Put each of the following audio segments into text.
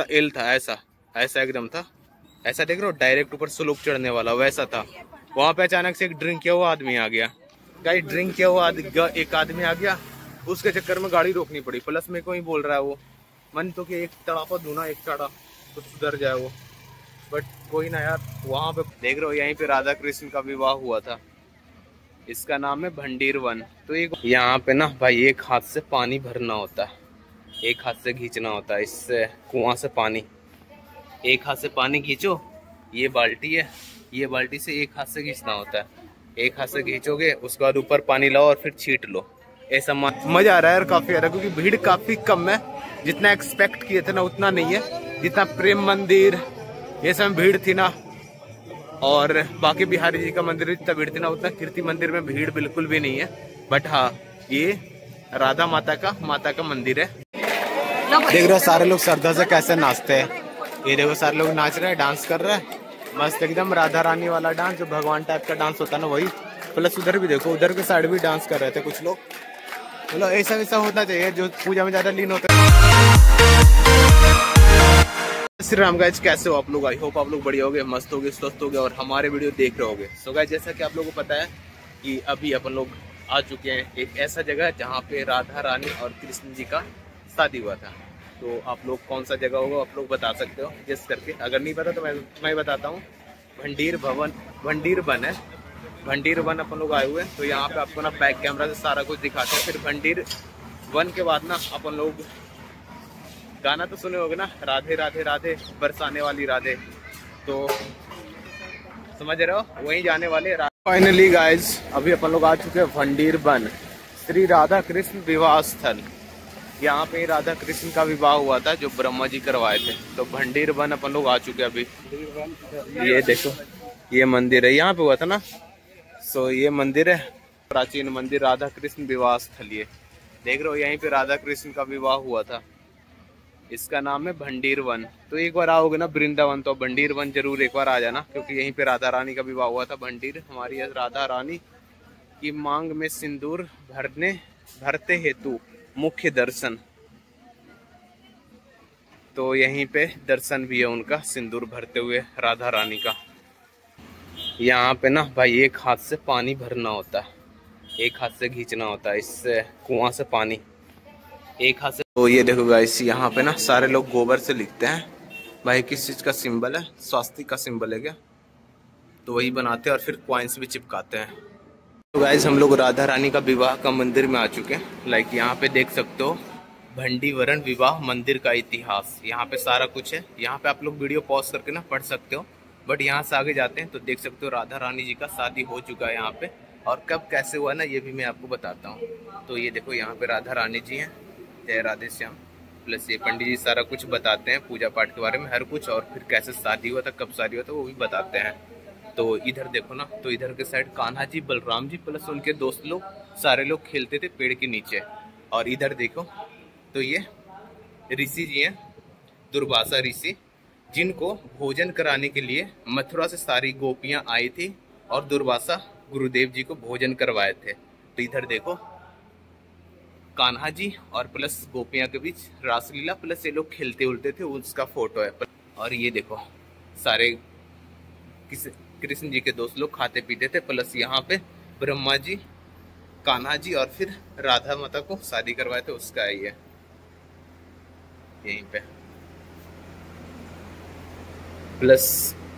L था, ऐसा ऐसा एकदम था, ऐसा देख रहे हो, डायरेक्ट ऊपर स्लोप चढ़ने वाला वैसा था। वहां पे अचानक से एक ड्रिंक किया हुआ आदमी आ गया, गाइस ड्रिंक किया हुआ एक आदमी आ गया, उसके चक्कर में गाड़ी रोकनी पड़ी। प्लस मेरे को ही बोल रहा है वो, मन तो कि एक तड़ापा दूना एक चाड़ा तो सुधर जाए वो, बट कोई ना यार। वहाँ पे देख रहे हो, यहीं पे राधा कृष्ण का विवाह हुआ था, इसका नाम है भंडीरवन। तो ये यहाँ पे ना भाई एक हाथ से पानी भरना होता है, एक हाथ से खींचना होता है, इससे कुआं से पानी, एक हाथ से पानी खींचो, ये बाल्टी है, ये बाल्टी से एक हाथ से खींचना होता है, एक हाथ से खींचोगे, उसके बाद ऊपर पानी लाओ और फिर छींट लो। ऐसा मजा आ रहा है और काफी आ रहा है, क्योंकि भीड़ काफी कम है, जितना एक्सपेक्ट किए थे ना उतना नहीं है, जितना प्रेम मंदिर ये सब भीड़ थी ना, और बाकी बिहारी जी का मंदिर जितना भीड़ थी ना उतना कीर्ति मंदिर में भीड़ बिल्कुल भी नहीं है। बट हाँ, ये राधा माता का मंदिर है। देख रहे हो सारे लोग श्रद्धा से कैसे नाचते हैं, ये देखो सारे लोग नाच रहे हैं, डांस कर रहे हैं, मस्त एकदम राधा रानी वाला डांस, जो भगवान टाइप का डांस होता है ना वही। प्लस उधर भी देखो, उधर के साइड भी डांस कर रहे थे कुछ लोग। चलो ऐसा वैसा होना चाहिए जो पूजा में ज्यादा लीन होता है। श्री राम गाइस, कैसे हो आप लोग? आई होप आप लोग बढ़िया हो गए, मस्त हो गए, स्वस्थ हो गए और हमारे वीडियो देख रहे होगे। सो गाइस, जैसा कि आप लोगों को पता है कि अभी अपन लोग आ चुके हैं एक ऐसा जगह जहाँ पे राधा रानी और कृष्ण जी का शादी हुआ था। तो आप लोग कौन सा जगह होगा आप लोग बता सकते हो गेस करके, अगर नहीं पता तो मैं बताता हूँ। भंडीर वन है, भंडीर वन अपन लोग आए हुए हैं। तो यहाँ पे आपको ना बैक कैमरा से सारा कुछ दिखाते हैं। फिर भंडीर वन के बाद ना अपन लोग गाना तो सुने होगे ना, राधे राधे राधे बरसाने वाली राधे, तो समझ रहे हो, वहीं जाने वाले। फाइनली गाइज, अभी अपन लोग आ चुके हैं भंडीर वन, श्री राधा कृष्ण विवाह स्थल। यहाँ पे राधा कृष्ण का विवाह हुआ था जो ब्रह्मा जी करवाए थे। तो भंडीर वन अपन लोग आ चुके हैं अभी। ये देखो, ये मंदिर है, यहाँ पे हुआ था ना। सो ये मंदिर है, प्राचीन मंदिर, राधा कृष्ण विवाह स्थल। ये देख रहे हो, यहीं पे राधा कृष्ण का विवाह हुआ था, इसका नाम है भंडीर वन। तो एक बार आओगे ना वृंदावन तो भंडीर वन जरूर एक बार आ जाना, क्योंकि यहीं पे राधा रानी का विवाह हुआ था। भंडीर हमारी राधा रानी की मांग में सिंदूर भरते हेतु मुख्य दर्शन। तो यहीं पे दर्शन भी है उनका, सिंदूर भरते हुए राधा रानी का। यहाँ पे ना भाई एक हाथ से पानी भरना होता है, एक हाथ से खींचना होता है, इससे कुआं से पानी, एक हाथ से। तो ये देखो गाइस, यहाँ पे ना सारे लोग गोबर से लिखते हैं। भाई किस चीज का सिंबल है? स्वास्तिक का सिंबल है क्या? तो वही बनाते हैं और फिर कॉइन्स भी चिपकाते हैं। तो गाइस, हम लोग राधा रानी का विवाह का मंदिर में आ चुके हैं। लाइक यहाँ पे देख सकते हो, भंडीवरण विवाह मंदिर का इतिहास, यहाँ पे सारा कुछ है। यहाँ पे आप लोग वीडियो पॉज करके ना पढ़ सकते हो, बट यहाँ से आगे जाते हैं तो देख सकते हो राधा रानी जी का शादी हो चुका है यहाँ पे, और कब कैसे हुआ ना ये भी मैं आपको बताता हूँ। तो ये देखो, यहाँ पे राधा रानी जी हैं, जय राधे श्याम। प्लस ये पंडित जी सारा कुछ बताते हैं पूजा पाठ के बारे में, हर कुछ, और फिर कैसे शादी हुआ था, कब शादी हुआ था वो भी बताते हैं। तो इधर देखो ना, तो इधर के साइड कान्हा जी, बलराम जी प्लस उनके दोस्त लोग, सारे लोग खेलते थे पेड़ के नीचे। और इधर देखो तो ये ऋषि जी हैं, दुर्वासा ऋषि, जिनको भोजन कराने के लिए मथुरा से सारी गोपियां आई थी और दुर्वासा गुरुदेव जी को भोजन करवाए थे। तो इधर देखो कान्हा जी और प्लस गोपियां के बीच रासलीला, प्लस ये लोग खेलते उलते थे, उसका फोटो है। और ये देखो सारे कृष्ण जी के दोस्त लोग खाते पीते थे। प्लस यहाँ पे ब्रह्मा जी, कान्हा जी और फिर राधा माता को शादी करवाए थे, उसका ही है यहीं पे। प्लस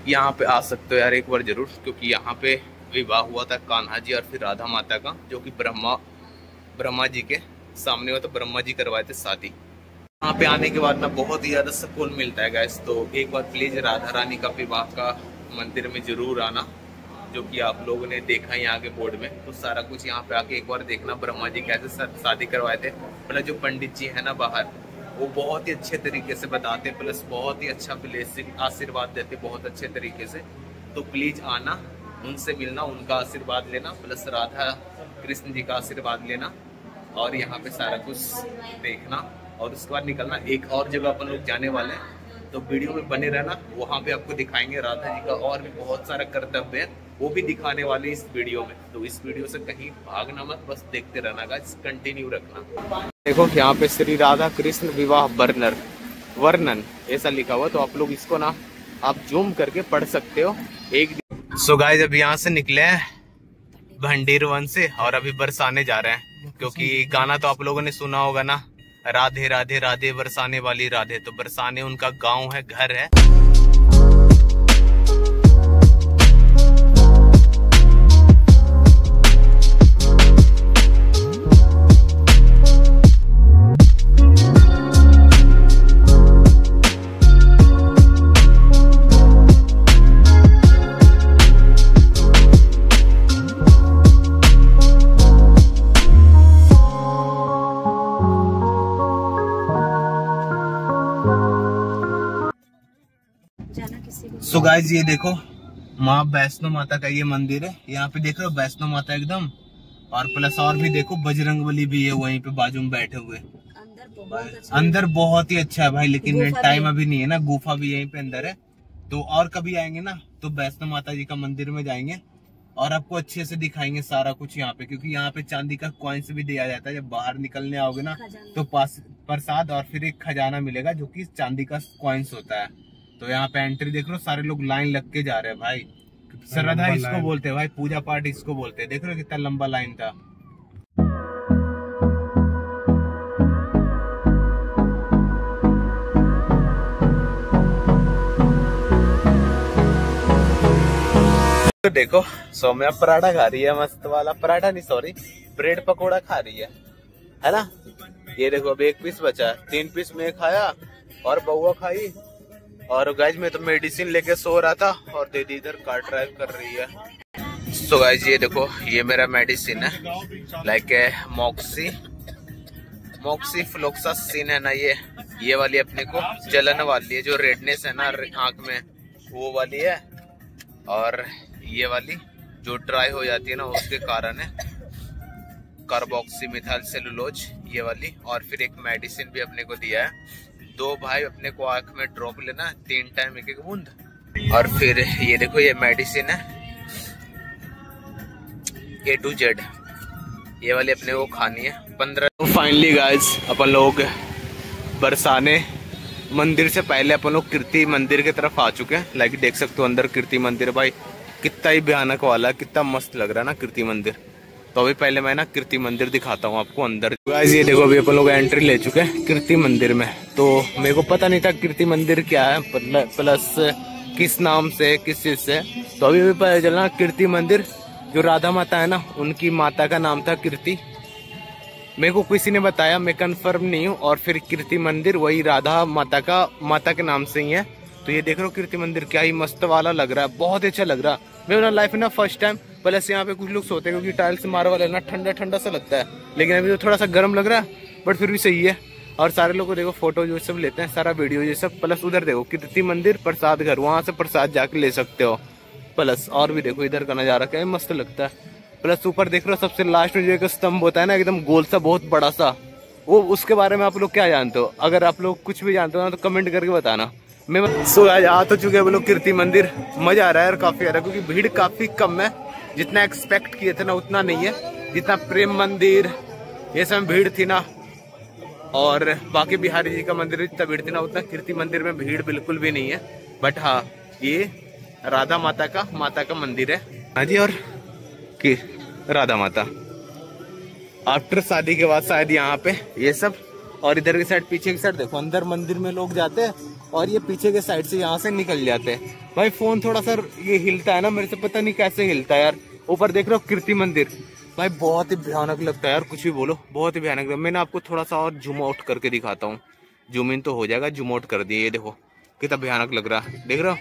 यहाँ पे आ सकते हो यार एक बार जरूर, क्योंकि यहाँ पे विवाह हुआ था कान्हा जी और फिर राधा माता का, जो कि ब्रह्मा जी के सामने हुआ, तो ब्रह्मा जी करवाए थे शादी। यहाँ पे आने के बाद ना बहुत ही ज्यादा सुकून मिलता है गाइस। तो एक बार प्लीज राधा रानी का विवाह का मंदिर में जरूर आना, जो कि आप लोगों ने देखा यहाँ के बोर्ड में, तो सारा कुछ यहाँ पे आके एक बार देखना। ब्रह्मा जी कैसे शादी करवाए थे, प्लस जो पंडित जी है ना बाहर, वो बहुत ही अच्छे तरीके से बताते, प्लस बहुत ही अच्छा ब्लेसिंग आशीर्वाद देते बहुत अच्छे तरीके से। तो प्लीज आना, उनसे मिलना, उनका आशीर्वाद लेना, प्लस राधा कृष्ण जी का आशीर्वाद लेना, और यहाँ पे सारा कुछ देखना, और उसके बाद निकलना। एक और जगह अपन लोग जाने वाले हैं, तो वीडियो में बने रहना, वहाँ पे आपको दिखाएंगे राधा जी का और भी बहुत सारा कर्तव्य है, वो भी दिखाने वाले इस वीडियो में। तो इस वीडियो से कहीं भागना मत, बस देखते रहना गाइस, कंटिन्यू रखना। देखो यहाँ पे श्री राधा कृष्ण विवाह बर्नर, वर्णन ऐसा लिखा हुआ, तो आप लोग इसको ना आप जूम करके पढ़ सकते हो। एक सो गाइस अभी यहाँ से निकले हैं भंडीरवन से और अभी बरसाने जा रहे हैं, क्योंकि गाना तो आप लोगों ने सुना होगा ना, राधे राधे राधे बरसाने वाली राधे। तो बरसाने उनका गांव है, घर है। तो गाइज ये देखो माँ वैष्णो माता का ये मंदिर है, यहाँ पे देख रहे हो वैष्णो माता एकदम, और प्लस और भी देखो बजरंगबली भी है वहीं पे बाजू में बैठे हुए। अंदर बहुत ही अच्छा है भाई, लेकिन टाइम अभी नहीं है ना, गुफा भी यहीं पे अंदर है। तो और कभी आएंगे ना तो वैष्णो माता जी का मंदिर में जाएंगे और आपको अच्छे से दिखाएंगे सारा कुछ यहाँ पे, क्योंकि यहाँ पे चांदी का कॉइन्स भी दिया जाता है। जब बाहर निकलने आओगे ना तो प्रसाद और फिर एक खजाना मिलेगा जो की चांदी का कॉइन्स होता है। तो यहाँ पे एंट्री देख रहे हो, सारे लोग लाइन लग के जा रहे हैं भाई। श्रद्धा इसको बोलते हैं भाई, पूजा पाठ इसको बोलते हैं। देख रहे हो कितना लंबा लाइन था। तो देखो सौम्या पराठा खा रही है, मस्त वाला पराठा नहीं सॉरी ब्रेड पकोड़ा खा रही है ना। ये देखो अब एक पीस बचा है, 3 पीस में खाया और बउआ खाई। और गाइज मैं तो मेडिसिन लेके सो रहा था और दीदी इधर कार ड्राइव कर रही है। सो गाइज ये देखो ये मेरा मेडिसिन है, लाइक मोक्सीफ्लोक्सासिन है ना, ये वाली अपने को जलन वाली है, जो रेडनेस है ना आंख में वो वाली है, और ये वाली जो ड्राई हो जाती है ना उसके कारण है कार्बोक्सी मिथाइल सेलुलोज ये वाली। और फिर एक मेडिसिन भी अपने को दिया है, 2 भाई अपने को आंख में ड्रॉप लेना, 3 टाइम एक एक बूंद। और फिर ये देखो ये मेडिसिन है A to Z, ये वाली अपने को खानी है 15। फाइनली गाइस अपन लोग बरसाने मंदिर से पहले अपन लोग कीर्ति मंदिर की तरफ आ चुके हैं। लाइक देख सकते हो अंदर कीर्ति मंदिर भाई, कितना ही भयानक वाला, कितना मस्त लग रहा है ना कीर्ति मंदिर। तो अभी पहले मैं ना कीर्ति मंदिर दिखाता हूँ आपको अंदर। गाइस ये देखो अभी अपन लोग एंट्री ले चुके हैं कीर्ति मंदिर में। तो मेरे को पता नहीं था कीर्ति मंदिर क्या है, प्लस किस नाम से किस चीज से, तो अभी भी पता चला कीर्ति मंदिर जो राधा माता है ना उनकी माता का नाम था कीर्ति। मेरे को किसी ने बताया, मैं कन्फर्म नहीं हूँ। और फिर कीर्ति मंदिर वही राधा माता के नाम से ही है। तो ये देख रहे हो कीर्ति मंदिर क्या ही मस्त वाला लग रहा है, बहुत अच्छा लग रहा है। मेरा लाइफ में ना फर्स्ट टाइम, प्लस यहाँ पे कुछ लोग सोते हैं क्योंकि टाइल्स मार्बल है ना, ठंडा ठंडा सा लगता है, लेकिन अभी तो थोड़ा सा गर्म लग रहा है बट फिर भी सही है। और सारे लोग देखो फोटो जो सब लेते हैं, सारा वीडियो ये सब। प्लस उधर देखो कीर्ति मंदिर प्रसाद घर, वहाँ से प्रसाद जाके ले सकते हो। प्लस और भी देखो इधर का नजारा क्या मस्त लगता है। प्लस ऊपर देख रहे हो सबसे लास्ट में जो एक स्तंभ होता है ना एकदम गोल सा बहुत बड़ा सा, वो उसके बारे में आप लोग क्या जानते हो? अगर आप लोग कुछ भी जानते हो ना तो कमेंट करके बताना। सो आज आ तो चुके हैं हम लोग कीर्ति मंदिर, मजा आ रहा है और काफी आ रहा है क्योंकि भीड़ काफी कम है, जितना एक्सपेक्ट किए थे ना उतना नहीं है, जितना प्रेम मंदिर ये सब भीड़ थी ना और बाकी बिहारी जी का मंदिर जितना भीड़ थी ना उतना कीर्ति मंदिर में भीड़ बिल्कुल भी नहीं है। बट हाँ ये राधा माता का मंदिर है हाँ जी। और राधा माता आफ्टर शादी के बाद शायद यहाँ पे ये सब। और इधर की साइड पीछे की साइड देखो अंदर मंदिर में लोग जाते हैं और ये पीछे के साइड से यहाँ से निकल जाते हैं। भाई फोन थोड़ा सा ये हिलता है ना, मेरे से पता नहीं कैसे हिलता है यार। ऊपर देख रहे हो कीर्ति मंदिर भाई, बहुत ही भयानक लगता है यार, कुछ भी बोलो बहुत ही भयानक। मैंने आपको थोड़ा सा और जूम आउट करके दिखाता हूँ, जूम इन तो हो जाएगा, जूम आउट कर दिए। ये देखो कितना भयानक लग रहा है, देख रहे हो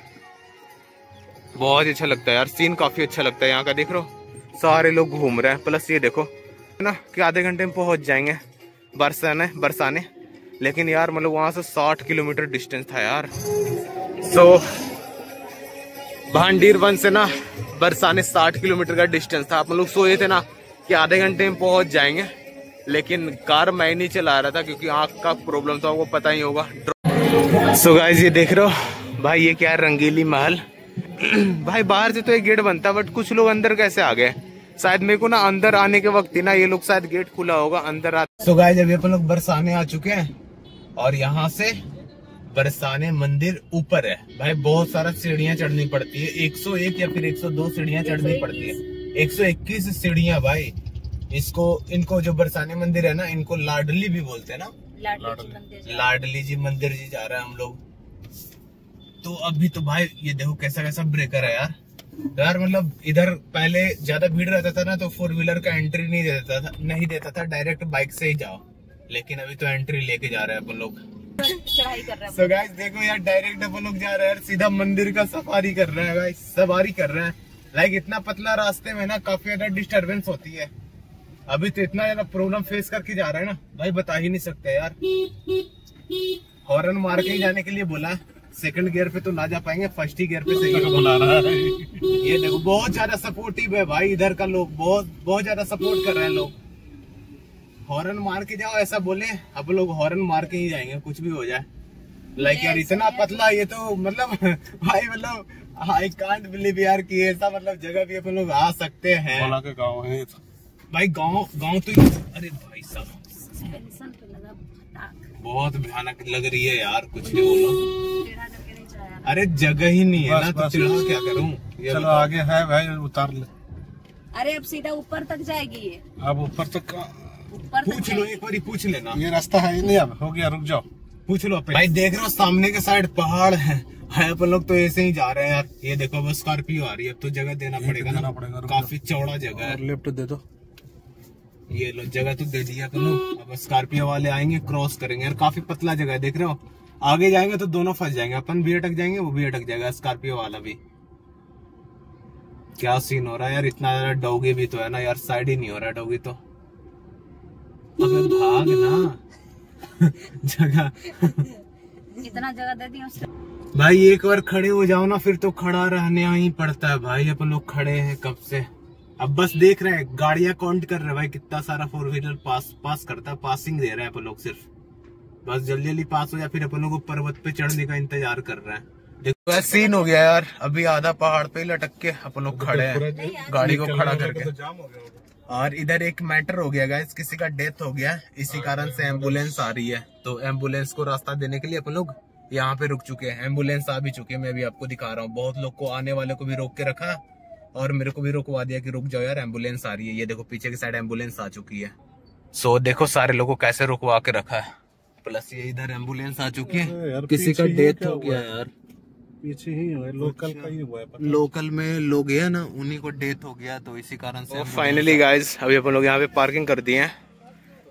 बहुत अच्छा लगता है यार, सीन काफी अच्छा लगता है यहाँ का। देख रहे हो सारे लोग घूम रहे हैं। प्लस ये देखो है ना कि आधे घंटे में पहुंच जाएंगे बरसाने, लेकिन यार मतलब वहाँ से 60 किलोमीटर डिस्टेंस था यार। सो भांडीरवन से ना बरसाने 60 किलोमीटर का डिस्टेंस था। आप लोग सोचे थे ना कि आधे घंटे में पहुँच जाएंगे, लेकिन कार मैं नहीं चला रहा था क्योंकि आँख का प्रॉब्लम था, वो पता ही होगा। सो गाइज ये देख रहे हो भाई ये क्या है, रंगीली महल। भाई बाहर से तो एक गेट बनता बट कुछ लोग अंदर कैसे आ गए, शायद मेरे को ना अंदर आने के वक्त ही ना ये लोग शायद गेट खुला होगा अंदर। सो गाइज अभी अपन लोग बरसाने आ चुके हैं और यहाँ से बरसाने मंदिर ऊपर है भाई, बहुत सारा सीढ़ियां चढ़नी पड़ती है, 101 या फिर 102 सीढ़ियां चढ़नी पड़ती है, 121 सीढ़ियां भाई। इसको इनको जो बरसाने मंदिर है ना, इनको लाडली भी बोलते हैं ना, लाडली जी मंदिर जी जा रहा है हम लोग। तो अभी तो भाई ये देखो कैसा कैसा ब्रेकर है यार, यार मतलब इधर पहले ज्यादा भीड़ रहता था ना तो 4 व्हीलर का एंट्री नहीं देता था, डायरेक्ट बाइक से ही जाओ, लेकिन अभी तो एंट्री लेके जा रहे हैं अपन लोग, चढ़ाई कर रहे हैं। So guys देखो यार डायरेक्ट अपन लोग जा रहे हैं, सीधा मंदिर का सफारी कर रहे हैं भाई, सवारी कर रहे हैं। लाइक इतना पतला रास्ते में ना काफी ज्यादा डिस्टर्बेंस होती है, अभी तो इतना ज्यादा प्रॉब्लम फेस करके जा रहा है ना भाई, बता ही नहीं सकते यार। हॉर्न मार के ही जाने के लिए बोला, सेकंड गियर पे तो ना जा पाएंगे, फर्स्ट ही गियर पे सही बुला रहा है। ये देखो बहुत ज्यादा सपोर्टिव है भाई, इधर का लोग बहुत ज्यादा सपोर्ट कर रहे हैं लोग। हॉर्न मार के जाओ ऐसा बोले, अब लोग हॉर्न मार के ही जाएंगे कुछ भी हो जाए। लाइक यार इतना पतला ये तो मतलब भाई मतलब आई कांट बिलीव यार कि ऐसा मतलब जगह भी अपन लोग आ सकते हैं। गाँव है भाई, गाँव तो अरे भाई साहब बहुत भयानक लग रही है यार, कुछ नहीं बोलो, अरे जगह ही नहीं है ना तो चिढ़ा क्या करूं। चलो आगे है भाई उतार ले, अरे अब सीधा ऊपर तक जाएगी ये, अब ऊपर तक पूछ लो एक बार, पूछ लेना ये रास्ता है नहीं, अब हो गया रुक जाओ पूछ लो भाई। देख रहे हो सामने के साइड पहाड़ है, अपन लोग तो ऐसे ही जा रहे हैं यार। ये देखो बस स्कॉर्पियो आ रही है, अब तो जगह देना पड़ेगा ना, काफी चौड़ा जगह है। लेफ्ट दे दो, ये लो जगह तो दे दिया करो। अब स्कॉर्पियो वाले आएंगे क्रॉस करेंगे यार, काफी पतला जगह है देख रहे हो, आगे जाएंगे तो दोनों फंस जाएंगे, अपन भी अटक जाएंगे वो भी अटक जाएगा, स्कॉर्पियो वाला भी। क्या सीन हो रहा है यार, इतना ज्यादा डौगी भी तो है ना यार, साइड ही नहीं हो रहा है डौगी तो। अबे भाग ना जगह इतना जगह दे दिया उससे भाई, एक बार खड़े हो जाओ ना फिर तो खड़ा रहना ही पड़ता है भाई। अपन लोग खड़े है कब से, अब बस देख रहे हैं गाड़ियां काउंट कर रहे हैं भाई, कितना सारा 4 व्हीलर पास करता है, पासिंग दे रहे हैं अपन लोग सिर्फ, बस जल्दी जल्दी पास हो या फिर अपन लोग को पर्वत पे चढ़ने का इंतजार कर रहे हैं। देखो सीन हो गया यार, अभी आधा पहाड़ पे लटक के अपन लोग खड़े हैं गाड़ी को खड़ा करके। और इधर एक मैटर हो गया गाइस, किसी का डेथ हो गया, इसी कारण से एम्बुलेंस आ रही है, तो एम्बुलेंस को रास्ता देने के लिए अपन लोग यहाँ पे रुक चुके हैं। एम्बुलेंस आ भी चुके हैं, मैं भी आपको दिखा रहा हूँ, बहुत लोग को आने वाले को भी रोक के रखा और मेरे को भी रोकवा दिया कि रुक जाओ यार एम्बुलेंस आ रही है। ये देखो पीछे की साइड एम्बुलेंस आ चुकी है। सो देखो सारे लोगों को कैसे रुकवा के रखा है, प्लस ये इधर एम्बुलेंस आ चुकी है, किसी का डेथ हो गया यार, पीछे ही हुआ है लोकल का ही हुआ है, लोकल में लोग है ना उन्हीं को डेथ हो गया तो इसी कारण से। फाइनली गाइज अभी अपन लोग यहाँ पे पार्किंग कर दिए हैं।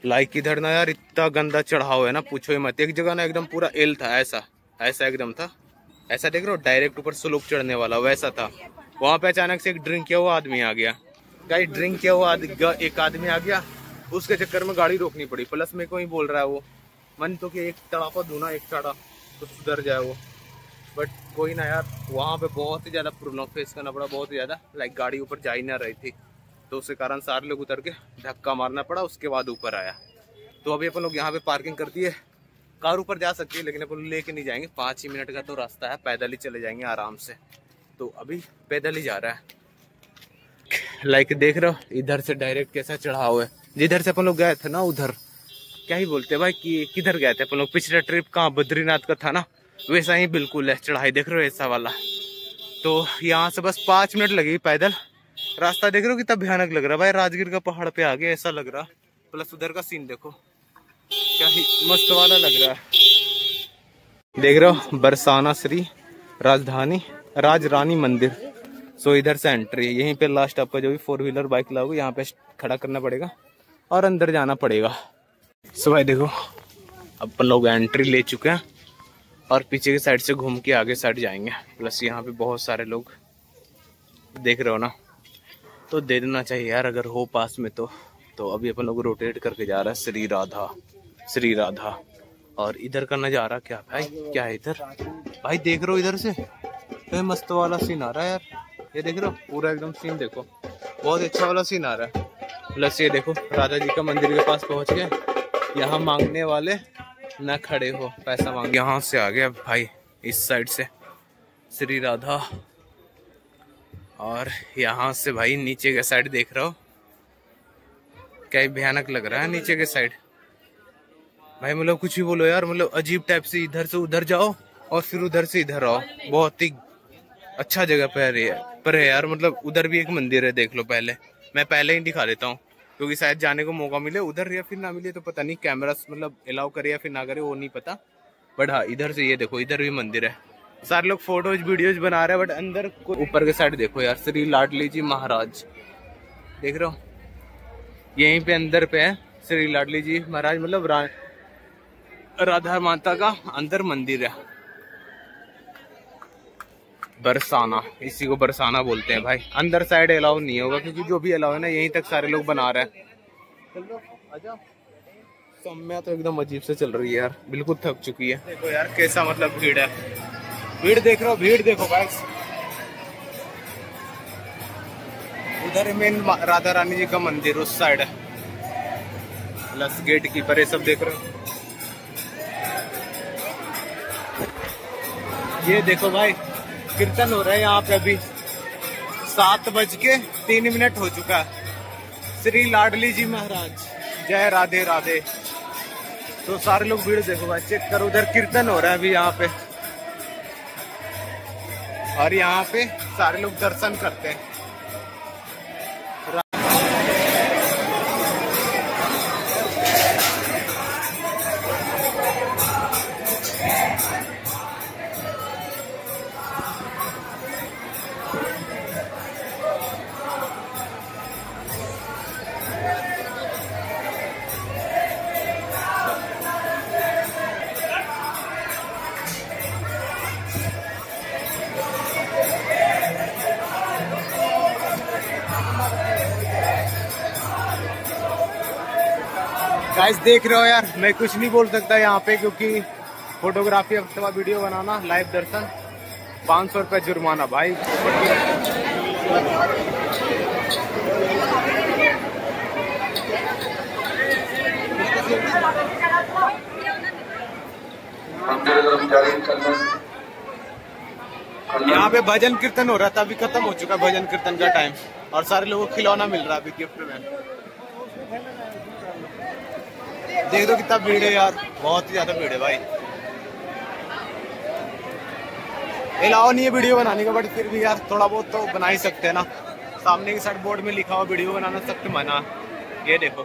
लाइक इधर ना यार इतना गंदा चढ़ाव है ना पूछो ही मत, एक जगह ना एकदम पूरा एल था, ऐसा ऐसा एकदम था, ऐसा देख रहे हो डायरेक्ट ऊपर स्लोप चढ़ने वाला वैसा था, वहाँ पे अचानक से एक ड्रिंक किया हुआ आदमी आ गया गाइस, ड्रिंक किया हुआ एक आदमी आ गया, उसके चक्कर में गाड़ी रोकनी पड़ी, प्लस मेरे को ही बोल रहा है वो, मन तो कि एक तड़ाफा दूना एक तड़ा तो सुधर जाए वो, बट कोई ना यार वहाँ पे बहुत ही ज़्यादा प्रॉब्लम फेस करना पड़ा, बहुत ही ज़्यादा। लाइक गाड़ी ऊपर जा ही ना रही थी तो उसके कारण सारे लोग उतर के धक्का मारना पड़ा, उसके बाद ऊपर आया। तो अभी अपन लोग यहाँ पर पार्किंग करती है, कार ऊपर जा सकती है लेकिन अपन लेके नहीं जाएंगे, 5 ही मिनट का तो रास्ता है, पैदल ही चले जाएंगे आराम से, तो अभी पैदल ही जा रहा है। लाइक देख रहे हो इधर से डायरेक्ट कैसा चढ़ाव है, जिधर से अपन लोग गए थे ना उधर क्या ही बोलते भाई कि किधर गए थे अपन लोग, पिछला ट्रिप कहाँ बद्रीनाथ का था ना वैसा ही बिल्कुल है चढ़ाई, देख रहे हो ऐसा वाला। तो यहाँ से बस 5 मिनट लगेगी पैदल, रास्ता देख रहे हो कितना भयानक लग रहा है भाई, राजगीर का पहाड़ पे आ गया ऐसा लग रहा, प्लस उधर का सीन देखो क्या ही मस्त वाला लग रहा है। देख रहे हो बरसाना श्री राजधानी राज रानी मंदिर। सो इधर से एंट्री है, यहीं पे लास्ट आपका जो भी 4 व्हीलर बाइक लाओगे यहाँ पे खड़ा करना पड़ेगा और अंदर जाना पड़ेगा। सो भाई देखो अपन लोग एंट्री ले चुके हैं और पीछे की साइड से घूम के आगे साइड जाएंगे, प्लस यहाँ पे बहुत सारे लोग देख रहे हो ना तो दे देना चाहिए यार अगर हो पास में तो अभी अपन लोग रोटेट करके जा रहा है श्री राधा। और इधर का नज़ारा क्या भाई, क्या है इधर भाई, देख रहे हो इधर से तो मस्त वाला सीन आ रहा है यार, ये देख रहे हो पूरा एकदम सीन देखो, बहुत अच्छा वाला सीन आ रहा है। प्लस ये देखो राधा जी का मंदिर के पास पहुंच गए, यहाँ मांगने वाले ना खड़े हो पैसा मांग, यहाँ से आ गया भाई इस साइड से श्री राधा, और यहाँ से भाई नीचे के साइड देख रहे हो क्या भयानक लग रहा है नीचे के साइड, भाई मतलब कुछ भी बोलो यार, मतलब अजीब टाइप से इधर से उधर जाओ और फिर उधर से इधर आओ। बहुत ही अच्छा जगह पर है यार, मतलब उधर भी एक मंदिर है, देख लो पहले। मैं पहले ही दिखा देता हूँ क्योंकि शायद जाने को मौका मिले उधर या फिर ना मिले तो पता नहीं, कैमरा मतलब अलाउ करे या फिर ना करे वो नहीं पता। बट हाँ इधर से ये देखो इधर भी मंदिर है। सारे लोग फोटोज वीडियोज बना रहे हैं बट अंदर को ऊपर के साइड देखो यार, श्री लाडली जी महाराज देख रहे हो, यहीं पे अंदर पे है श्री लाडली जी महाराज, मतलब राधा माता का अंदर मंदिर है। बरसाना, इसी को बरसाना बोलते हैं भाई। अंदर साइड अलाउ नहीं होगा क्योंकि जो भी अलाउ है ना यहीं तक सारे लोग बना रहे हैं। समय तो एकदम अजीब से चल रही है यार, बिल्कुल थक चुकी है। देखो यार कैसा मतलब भीड़ है, भीड़ देख रहे हो, भीड़ देखो बस। उधर मेन राधा रानी जी का मंदिर उस साइड है, प्लस गेट कीपर ये सब देख रहे हो। ये देखो भाई कीर्तन हो रहा है यहाँ पे, अभी 7:03 हो चुका है। श्री लाडली जी महाराज जय राधे राधे। तो सारे लोग भीड़ देखो भाई, चेक करो, उधर कीर्तन हो रहा है अभी यहाँ पे और यहाँ पे सारे लोग दर्शन करते हैं। गाइस देख रहे हो यार, मैं कुछ नहीं बोल सकता यहाँ पे क्योंकि फोटोग्राफी अथवा वीडियो बनाना, लाइव दर्शन 500 रुपये जुर्माना भाई। यहाँ पे भजन कीर्तन हो रहा था, अभी खत्म हो चुका भजन कीर्तन का टाइम और सारे लोगों को खिलौना मिल रहा है अभी गिफ्ट में। देख दो कितना भीड़ है यार, बहुत ही ज्यादा भीड़ है भाई। अलाउ नहीं है वीडियो बनाने का बट फिर भी यार थोड़ा बहुत तो बना ही सकते हैं ना। सामने के साइड बोर्ड में लिखा हुआ वीडियो बनाना सख्त मना, ये देखो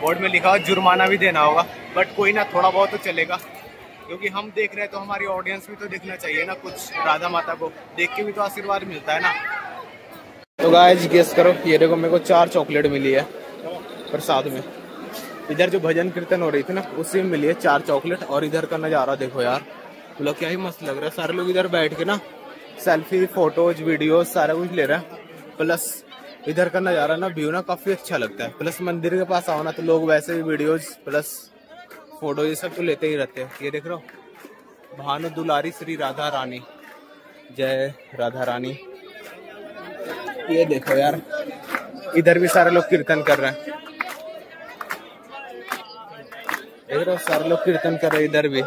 बोर्ड में लिखा हुआ, जुर्माना भी देना होगा बट कोई ना, थोड़ा बहुत तो चलेगा क्योंकि हम देख रहे हैं तो हमारी ऑडियंस भी तो देखना चाहिए ना कुछ, राधा माता को देख के भी तो आशीर्वाद मिलता है ना। तो गाइस गेस करो, ये देखो मेरे को 4 चॉकलेट मिली है प्रसाद में। इधर जो भजन कीर्तन हो रही थी ना उसी में मिली है 4 चॉकलेट। और इधर का नजारा देखो यार, मतलब क्या ही मस्त लग रहा है। सारे लोग इधर बैठ के ना सेल्फी फोटोज वीडियोज सारा कुछ ले रहा है। प्लस इधर का नजारा ना व्यू ना काफी अच्छा लगता है। प्लस मंदिर के पास आओ ना तो लोग वैसे भी वीडियोज प्लस फोटो ये सब तो लेते ही रहते हैं। ये देख रहे हो भानु दुलारी श्री राधा रानी जय राधा रानी। ये देखो यार इधर भी सारे लोग कीर्तन कर रहे हैं, इधर सारे लोग कीर्तन कर रहे, इधर भी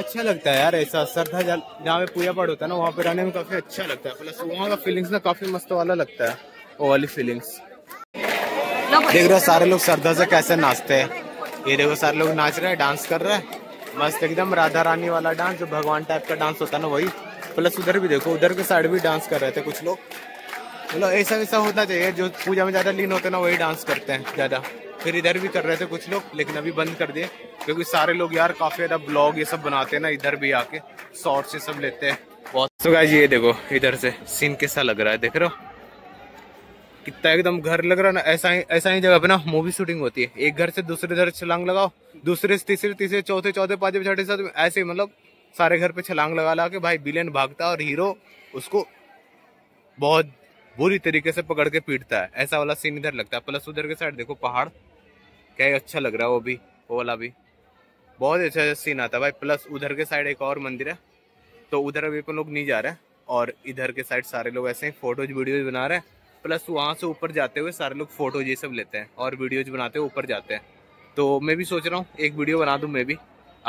अच्छा लगता है यार। ऐसा श्रद्धा जहाँ पे पूजा पाठ होता है ना वहाँ पे रहने में काफी अच्छा लगता है। प्लस वहाँ का फीलिंग्स ना काफी मस्त वाला लगता है, वो वाली फीलिंग्स। देख रहे हो सारे लोग श्रद्धा से कैसे नाचते हैं, ये देखो सारे लोग नाच रहे हैं, डांस कर रहे हैं मस्त एकदम राधा रानी वाला डांस, जो भगवान टाइप का डांस होता है ना वही। प्लस उधर भी देखो, उधर के साइड भी डांस कर रहे थे कुछ लोग। मतलब ऐसा वैसा होना चाहिए, जो पूजा में ज्यादा लीन होते हैं ना वही डांस करते हैं ज्यादा। फिर इधर भी कर रहे थे कुछ लोग लेकिन अभी बंद कर दिए क्योंकि सारे लोग यार काफी ज्यादा ब्लॉग ये सब बनाते हैं ना, इधर भी आके शॉर्ट्स ये सब लेते हैं बहुत। तो गाइस ये देखो इधर से सीन कैसा लग रहा है, देख रहे हो कितना एकदम घर लग रहा है ना। ऐसा ही जगह पे ना मूवी शूटिंग होती है, एक घर से दूसरे घर छलांग लगाओ, दूसरे से तीसरे, तीसरे चौथे, पांचवे, छठे, सातवें, ऐसे मतलब सारे घर पे छलांग लगा ला के भाई विलेन भागता और हीरो उसको बहुत बुरी तरीके से पकड़ के पीटता है, ऐसा वाला सीन इधर लगता है। प्लस उधर के साइड देखो पहाड़ क्या अच्छा लग रहा है, वो भी वो वाला भी बहुत अच्छा सीन आता है भाई। प्लस उधर के साइड एक और मंदिर है तो उधर अभी अपन लोग नहीं जा रहे हैं। और इधर के साइड सारे लोग ऐसे ही फोटोज वीडियोज बना रहे हैं। प्लस वहाँ से ऊपर जाते हुए सारे लोग फोटोज ये सब लेते हैं और वीडियोज बनाते हुए ऊपर जाते हैं। तो मैं भी सोच रहा हूँ एक वीडियो बना दूँ मैं भी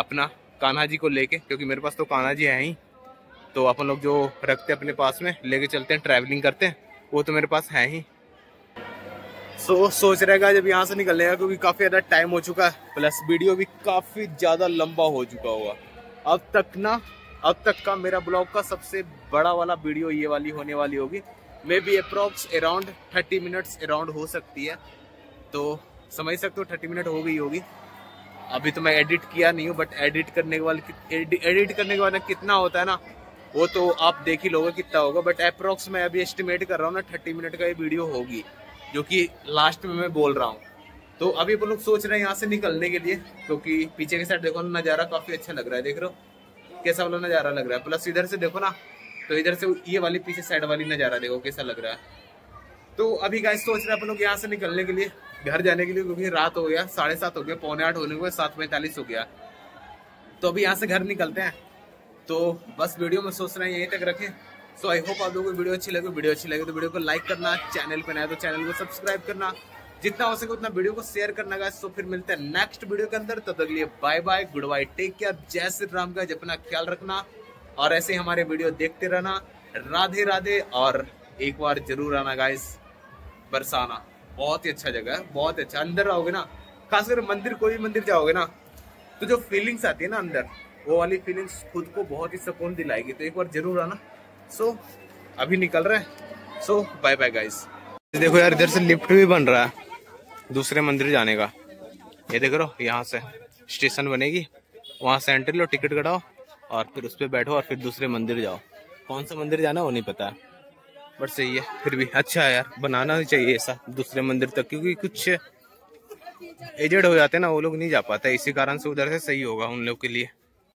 अपना कान्हा जी को लेके, क्योंकि मेरे पास तो कान्हा जी हैं ही, तो अपन लोग जो रखते हैं अपने पास में लेके चलते हैं, ट्रैवलिंग करते हैं, वो तो मेरे पास है ही। सो सोच रहेगा जब यहाँ से निकलने का, क्योंकि काफ़ी ज़्यादा टाइम हो चुका है, प्लस वीडियो भी काफ़ी ज़्यादा लंबा हो चुका होगा। अब तक का मेरा ब्लॉग का सबसे बड़ा वाला वीडियो ये वाली होने वाली होगी, may be approx around 30 minutes around हो सकती है, तो समझ सकते हो 30 मिनट हो गई होगी। अभी तो मैं एडिट किया नहीं हूँ, बट एडिट करने के बाद कितना होता है ना, वो तो आप देख ही लोगे कितना होगा, बट अप्रॉक्स मैं अभी एस्टिमेट कर रहा हूँ ना 30 मिनट का ये वीडियो होगी, जो कि लास्ट में मैं बोल रहा हूँ। तो अभी अपन लोग सोच रहे हैं यहाँ से निकलने के लिए, क्योंकि तो पीछे के साइड देखो ना, नज़ारा काफ़ी अच्छा लग रहा है, देख रहे हो कैसा वाला नज़ारा लग रहा है, प्लस इधर से देखो ना, तो इधर से ये वाली पीछे साइड वाली नज़ारा देखो कैसा लग रहा है। तो अभी गाइस सोच रहे हैं अपन लोग यहाँ से निकलने के लिए, घर जाने के लिए, क्योंकि रात हो गया, 7:30 हो गया, 7:45 होने को 7:45 हो गया। तो अभी यहाँ से घर निकलते हैं, तो बस वीडियो में सोच रहे हैं यहीं तक रखें। सो आई होप आप लोगों को वीडियो अच्छी लगे। वीडियो अच्छी लगे तो वीडियो को लाइक करना, चैनल पर नया तो चैनल को सब्सक्राइब करना, जितना हो सके उतना वीडियो को शेयर करना गाइस। तो फिर मिलते हैं नेक्स्ट वीडियो के अंदर, तब तक के लिए bye bye, good bye, take care, जय श्री राम गाइस, अपना ख्याल रखना और ऐसे हमारे वीडियो देखते रहना। राधे राधे, और एक बार जरूर आना गाइस बरसाना, बहुत ही अच्छा जगह है, बहुत अच्छा। अंदर आओगे ना, खासकर मंदिर, कोई भी मंदिर जाओगे ना, तो जो फीलिंग्स आती है ना अंदर, वो वाली फीलिंग्स खुद को बहुत ही सुकून दिलाएगी, तो एक बार जरूर आना। सो अभी निकल रहे हैं, सो बाय बाय गाइस। देखो यार, इधर से लिफ्ट भी बन रहा है दूसरे मंदिर जाने का, ये देख रहे हो, यहाँ से स्टेशन बनेगी, वहाँ से एंट्री लो, टिकट कटाओ और फिर उस पर बैठो और फिर दूसरे मंदिर जाओ। कौन सा मंदिर जाना वो नहीं पता है, बट सही है, फिर भी अच्छा है यार, बनाना चाहिए ऐसा दूसरे मंदिर तक, क्योंकि कुछ एजेड हो जाते हैं ना, वो लोग नहीं जा पाते, इसी कारण से उधर से सही होगा उन लोग के लिए।